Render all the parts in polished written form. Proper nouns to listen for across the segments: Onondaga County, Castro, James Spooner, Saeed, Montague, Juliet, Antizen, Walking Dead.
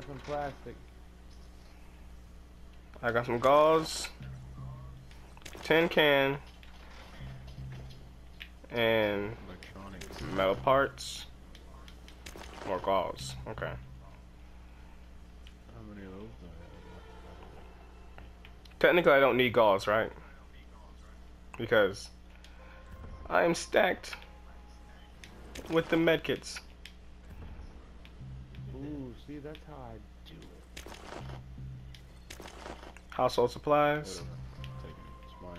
got some plastic. I got some gauze, tin can, and electronics, metal parts, more gauze. Okay. How many of those? Technically, I don't need gauze, right? Because I am stacked with the medkits. Ooh, see, that's how I do it. Household supplies. Wait a minute. It's mine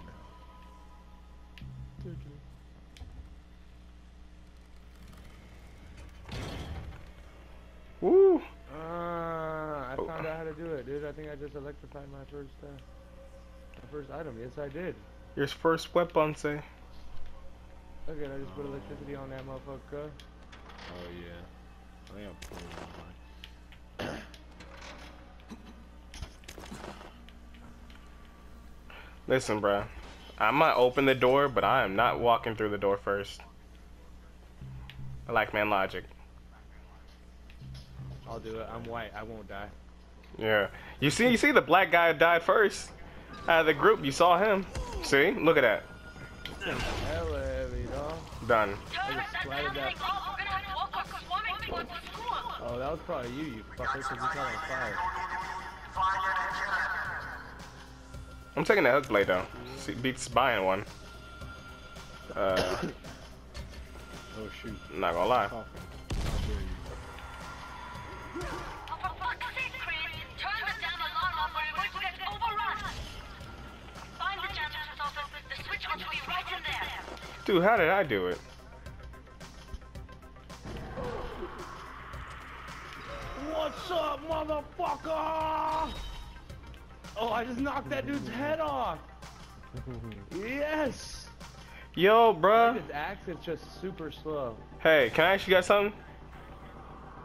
now. Woo! I found out how to do it, dude. I think I just electrified my first item. Yes, I did. Your first weapon, say. Okay, I just put electricity on that motherfucker. Oh yeah. I think I'm pulling it on mine. Listen, bruh. I might open the door, but I am not walking through the door first. I like man logic. I'll do it. I'm white. I won't die. Yeah. You see the black guy died first. Out of the group, you saw him. See? Look at that. Hella heavy, dog. Done. Oh, that was probably you fucker, because you caught on fire. I'm taking the hook blade, though. See, beats buying one. Oh, shoot. Not gonna lie. Dude, how did I do it? What's up, motherfucker? Oh, I just knocked that dude's head off. Yes. Yo, bruh. His axe is just super slow. Hey, can I ask you guys something?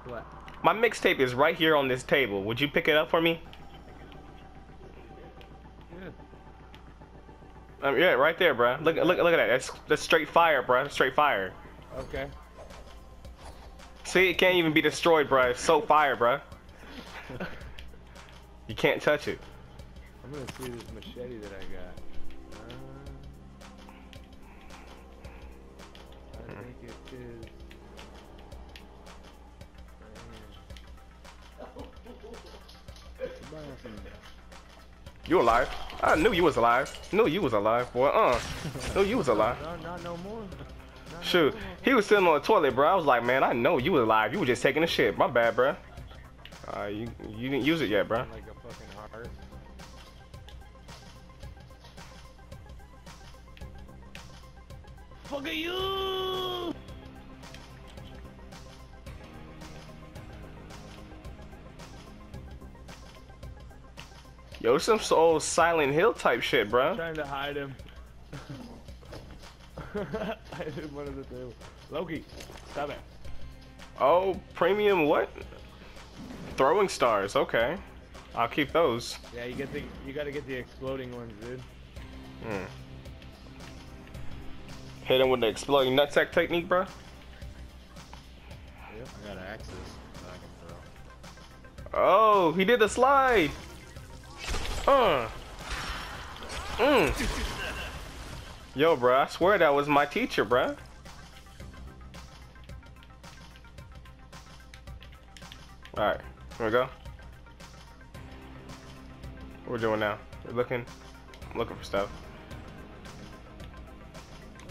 What? My mixtape is right here on this table. Would you pick it up for me? Yeah, right there, bruh. Look at that. That's straight fire, bruh. Straight fire. Okay. See, it can't even be destroyed, bruh. It's so fire, bruh. You can't touch it. I'm gonna see this machete that I got. I think it is. You alive? I knew you was alive. Knew you was alive, boy. Knew you was alive. Not no more. Shoot, he was sitting on the toilet, bro. I was like, man, I know you was alive. You were just taking a shit. My bad, bro. You didn't use it yet, bro. Like a fucking heart. Fuck you! Yo, some old Silent Hill type shit, bro. I'm trying to hide him. I did one of the two. Loki, stop it. Oh, premium what? Throwing stars. Okay, I'll keep those. Yeah, you gotta get the exploding ones, dude. Hit him with the exploding nutsack technique, bro. Yep, I got axes that I can throw. Oh, he did the slide. Yo, bro, I swear that was my teacher, bro. All right, here we go. What we're doing now? We're looking for stuff.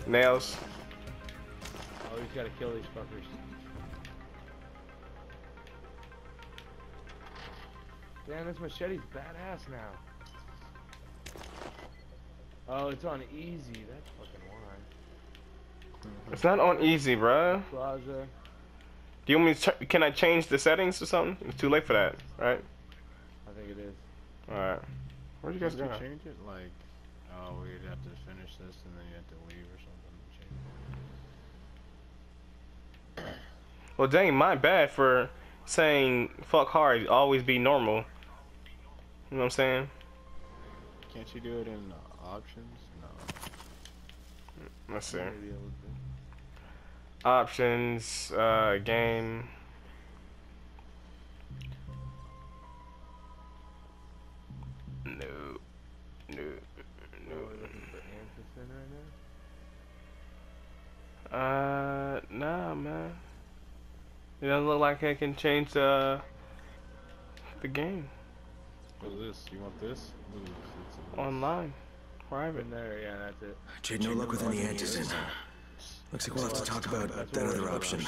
Nails. Oh, he's gotta kill these fuckers. Damn, this machete's badass now. Oh, it's on easy. That's fucking why. It's not on easy, bruh. Plaza. Do you want me to can I change the settings or something? It's too late for that, right? I think it is. Alright. Where'd you guys go? Change it? Like, oh, we'd have to finish this and then you have to leave or something to change it. Well, dang, my bad for saying fuck hard, always be normal. You know what I'm saying? Can't you do it in options? No. Let's see. Options, game. It doesn't look like I can change the game. What is this? You want this? It's online. Private. There, yeah, that's it. Jade, no luck with any antizen. Looks like we'll have to talk about that other option.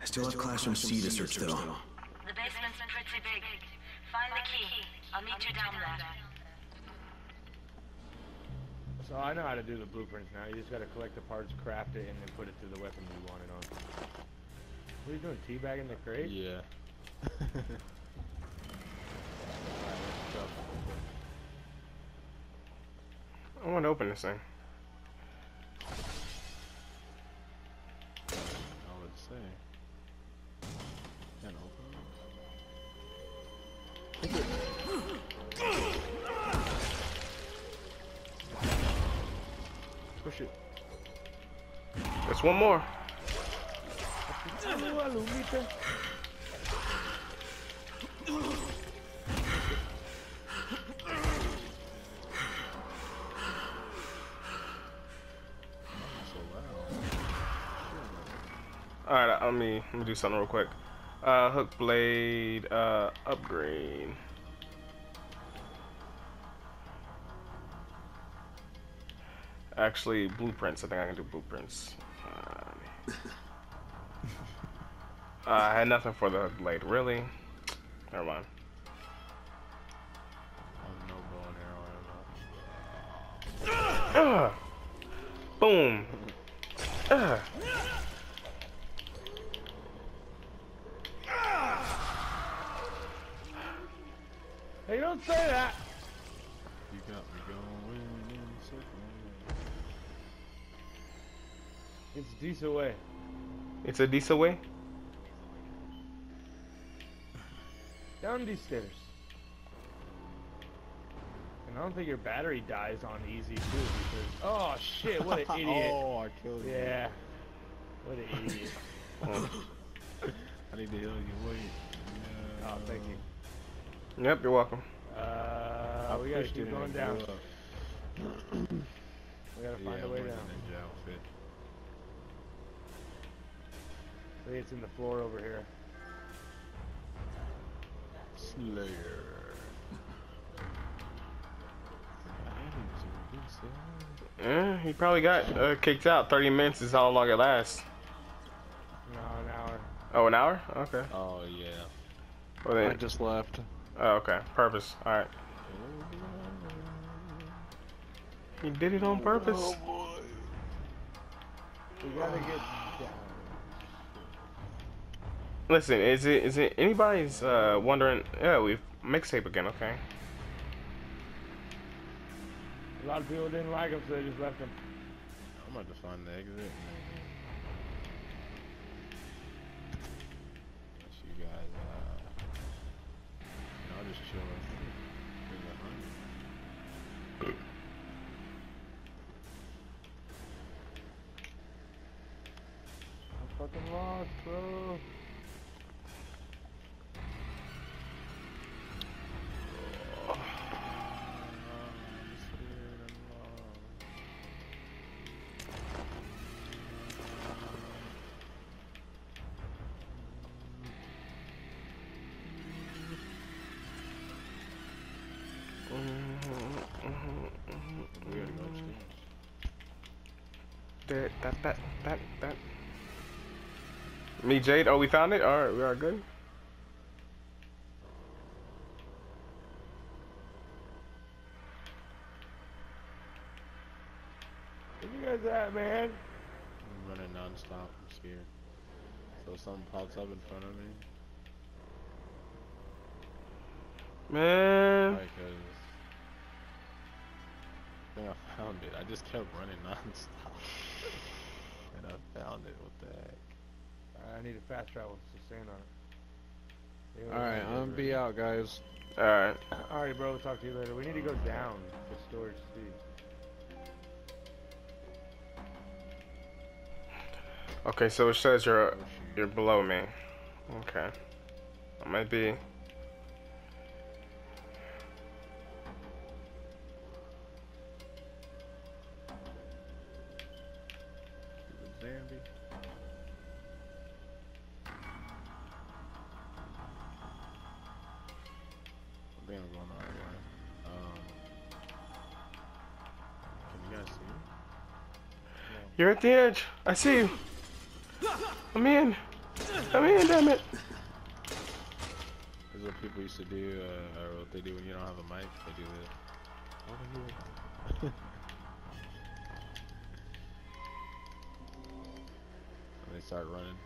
I still have Classroom C to search, though. The basement's pretty big. Find the key. I'll meet you down there. So I know how to do the blueprints now. You just gotta collect the parts, craft it, and then put it to the weapon you want it on. What are you doing? Teabagging the crate? Yeah. I want to open this thing. I would say. Can't open it. Push it. That's one more. Alright, let me do something real quick. Hook blade, upgrade. Actually, blueprints. I think I can do blueprints. I had nothing for the hook blade, really. Never mind. No bow and arrow. Boom. Hey, don't say that. You got me going in a second. It's a decent way. It's a decent way? Down these stairs. And I don't think your battery dies on easy too, because oh shit, what an idiot. Oh, I killed you. Yeah. What an idiot. Oh. I need to heal you, wait. No. Oh, thank you. Yep, you're welcome. We gotta keep going down. We gotta find a way down. It's in the floor over here. Slayer. Yeah, he probably got kicked out. 30 minutes is how long it lasts. No, an hour. Oh, an hour? Okay. Oh, yeah. Well, then. I just left. Oh, okay. Purpose. Alright. He did it on purpose. Oh, boy. We gotta get... Listen, is it anybody's wondering? Yeah, we've mixtape again, okay. A lot of people didn't like him, so they just left him. I'm about to find the exit. That's you guys. I'll just chill. I'm fucking lost, bro. That. Me, Jade. Oh, we found it. All right, we are good. Where you guys at, man? I'm running nonstop. I'm scared. So something pops up in front of me. Man. I found it. I just kept running nonstop. And I found it. What the heck? I need a fast travel to sustain on it. Alright, I'm gonna be out, guys. Alright. Alright, bro, we'll talk to you later. We need to go down to storage C. Okay, so it says you're below me. Okay. I might be. You're at the edge. I see you. I'm in. I'm in, damn it. That's what people used to do, or what they do when you don't have a mic. They do it. And they start running.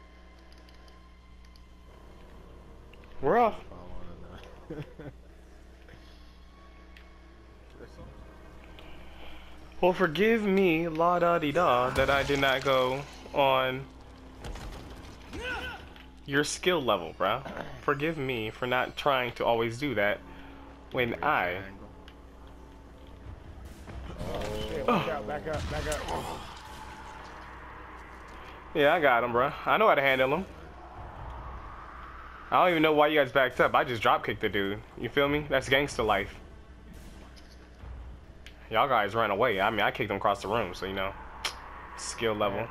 We're off. Well, forgive me, la da dee da, that I did not go on your skill level, bruh. Forgive me for not trying to always do that when I. Shit, watch out, back up, back up. Yeah, I got him, bruh. I know how to handle him. I don't even know why you guys backed up. I just drop kicked the dude. You feel me? That's gangster life. Y'all guys ran away. I mean, I kicked them across the room, so you know. Skill level.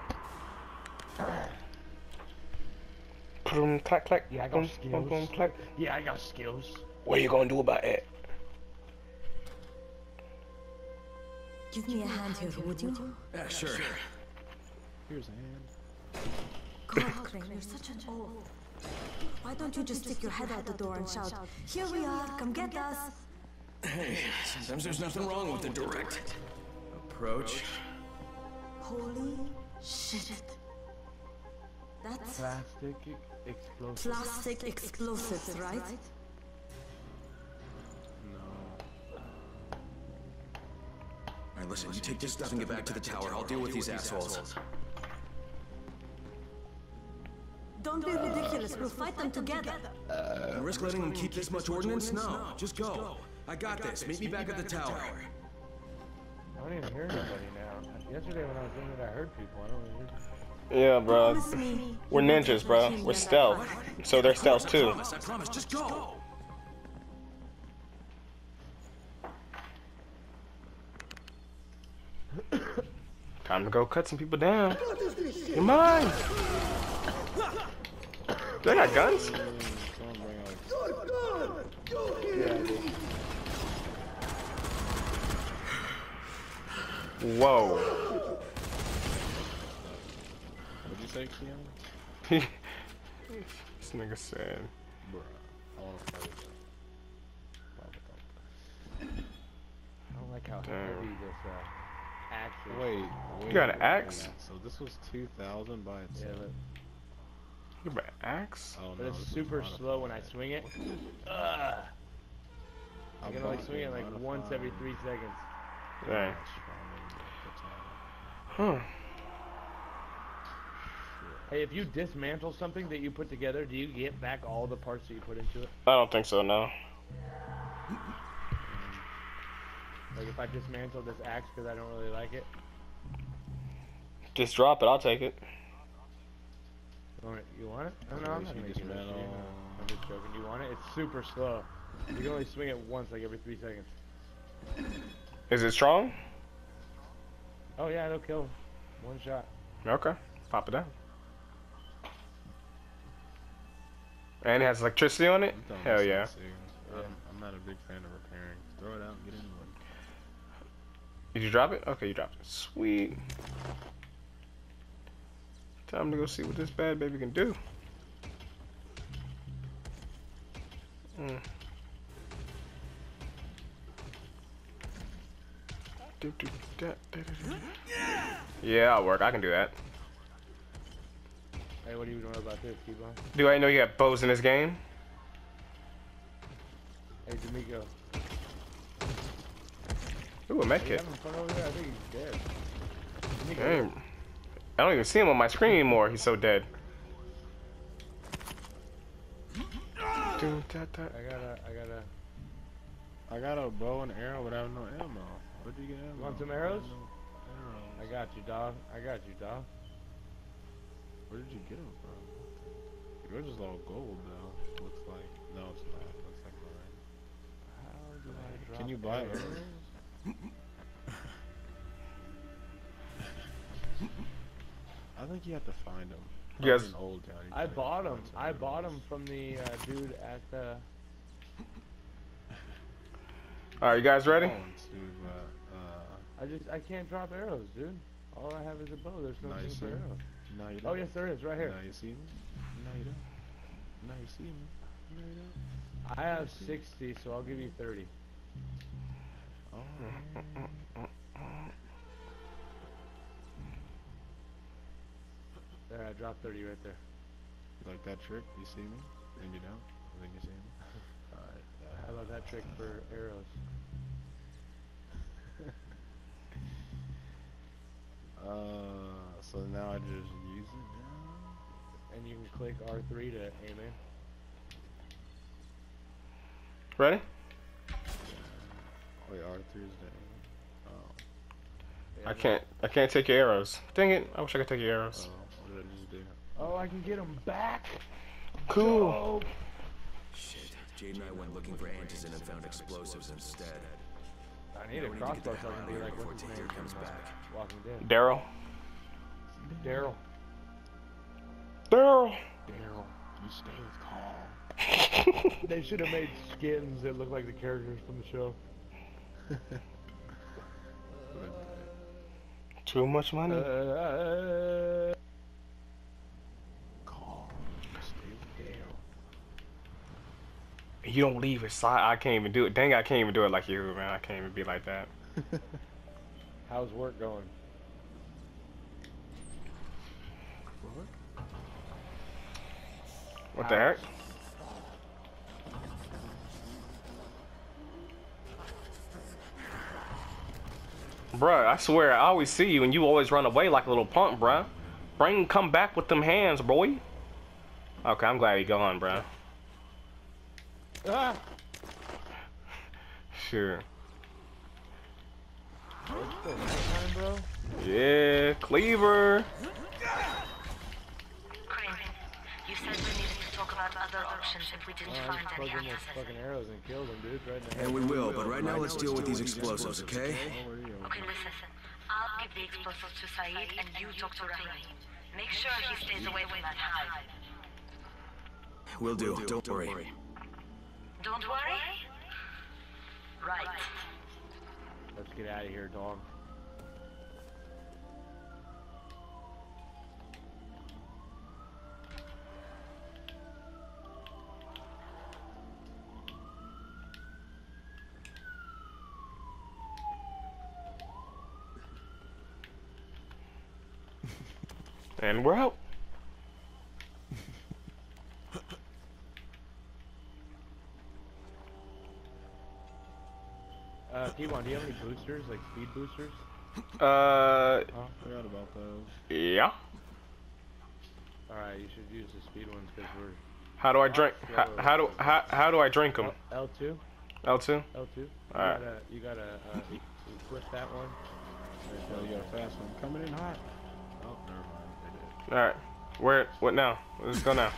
Boom, clack, clack. Yeah, I got skills. Boom, boom, clack. Yeah, I got skills. What are you gonna do about it? Give me a hand here, would you? Yeah, sure. Here's a hand. God, Cochrane, you're such an old. Why don't you just stick your head out the door and shout, "Here we are, come get us"? Hey, sometimes there's nothing wrong with the direct approach. Holy shit. That's plastic explosives. Plastic explosives, right? No. Alright, listen, you take this stuff and get back to the tower. I'll deal with these assholes. Don't be ridiculous. We'll fight them together. Risk letting them keep this much ordnance? No, just go. I got this. Meet me back at the tower. I don't even hear anybody now. Yesterday when I was doing it, I heard people. I don't even hear people. Yeah, bro. We're ninjas, bro. We're stealth. So they're stealth too. I promise. Just go. Time to go cut some people down. You're mine. They got guns? Whoa. What'd you say, Keanu? This nigga said, bruh, I wanna fight with him. I don't like how heavy this axe is. Wait. You got an axe? So this was 2,000 by itself. Yeah, you got an axe? Oh, no, but it's super slow when I swing it. I'm gonna like swing it like once every 3 seconds. Dang. Huh. Hey, if you dismantle something that you put together, do you get back all the parts that you put into it? I don't think so, no. Like if I dismantle this axe because I don't really like it? Just drop it, I'll take it. You want it? No, I'm not gonna make it. I'm just joking. You want it? It's super slow. You can only swing it once like every 3 seconds. Is it strong? Oh yeah, it'll kill him. One shot. Okay, pop it down. And it has electricity on it? Hell yeah. I'm not a big fan of repairing. Throw it out and get in one. Did you drop it? Okay, you dropped it. Sweet. Time to go see what this bad baby can do. Yeah, I'll work. I can do that. Hey, what do you know about this, T-Bone? Do I know you have bows in this game? Hey, D'Amico. Ooh, a med kit. I think he's dead. Damn. I don't even see him on my screen anymore. He's so dead. I got a bow and arrow without no ammo. Where'd you get ammo? Want some arrows? I got you, dog. Where did you get them from? Yours is all gold, though. Looks like. No, it's not. It looks like mine. How do I drop? Can you buy arrows? I think you have to find them. Yes. I bought them. I bought them from the dude at the. All right, you guys ready? I can't drop arrows, dude. All I have is a bow. There's nothing for arrows. No, you don't. Oh, yes, there is. Right here. No, you see me? No, you don't. No, you see me? No, you don't. I have 60, so I'll give you 30. Alright. There, I dropped 30 right there. You like that trick? You see me? Then you don't. Then you see me. Alright. How about that trick for arrows? So now I just use it now. And you can click R3 to aim in. Ready? Wait, R3 is dead. Oh. Yeah, I can't take your arrows. Dang it, I wish I could take your arrows. Oh, what did I just do? Oh, I can get them back! Cool! Oh. Shit, Jade and I went looking for antizen and found explosives instead. I need a crossbow so I can be like, before Taylor comes back. Walking Dead. Daryl! You stay with Carl. They should have made skins that look like the characters from the show. Too much money. Carl, stay with Daryl. You don't leave his side. I can't even do it. Dang, I can't even do it like you, man. I can't even be like that. How's work going? What the heck? Bruh, I swear, I always see you and you always run away like a little punk, bruh. Come back with them hands, boy. Okay, I'm glad you're gone, bruh. Ah! Sure. What's the nighttime, bro? Yeah, Cleaver! Crane, you said we needed to talk about other options if we didn't find any answers. Fucking arrows and kill them, dude, right now. And we will, but right now let's deal with these explosives, okay? Okay, listen. I'll give the explosives to Saeed and you talk to Rahim. Make sure he stays away from that hive. Will do. Don't worry. Don't worry? Right. Let's get out of here, dog. And we're out. T1, do you have any boosters, like speed boosters? Oh, I forgot about those. Yeah. Alright, you should use the speed ones because we're... How do I drink? How do I drink them? L2? L2? L2. Alright. You gotta equip that one. There you go, you got a fast one. Coming in hot. Oh, never mind. Alright, where? What now? Let's go now.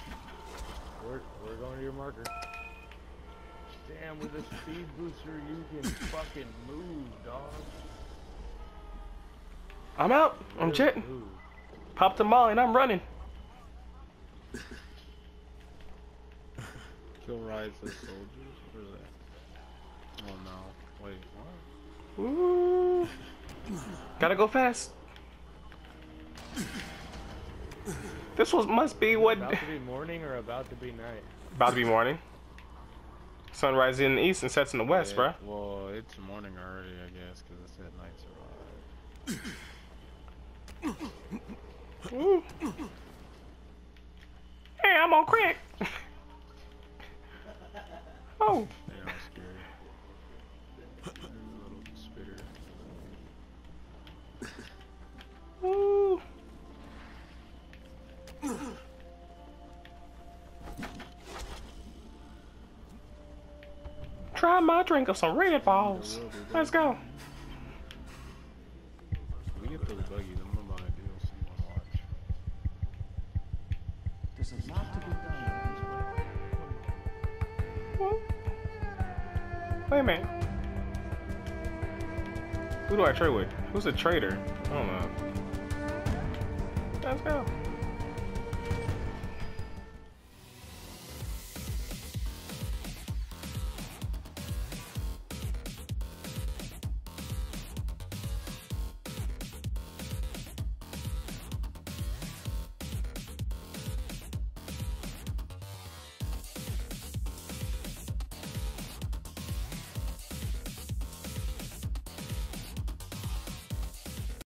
We're going to your marker. Damn, with a speed booster, you can fucking move, dog. I'm out. I'm chitting. Pop the molly and I'm running. Kill riots as soldiers? What is that? Oh no. Wait, what? Ooh. Gotta go fast. This was must be what. About to be morning or about to be night. About to be morning. Sun rises in the east and sets in the west, yeah, bruh. Well, it's morning already, I guess, because it said nights arrived. Hey, I'm on crack. Oh. They are scary. There's a little spitter. Woo. Try my drink of some red balls. Let's go. We get through the buggies. I'm gonna buy a DLC and watch. There's a lot to be done. Wait a minute. Who do I trade with? Who's a trader? I don't know. Let's go.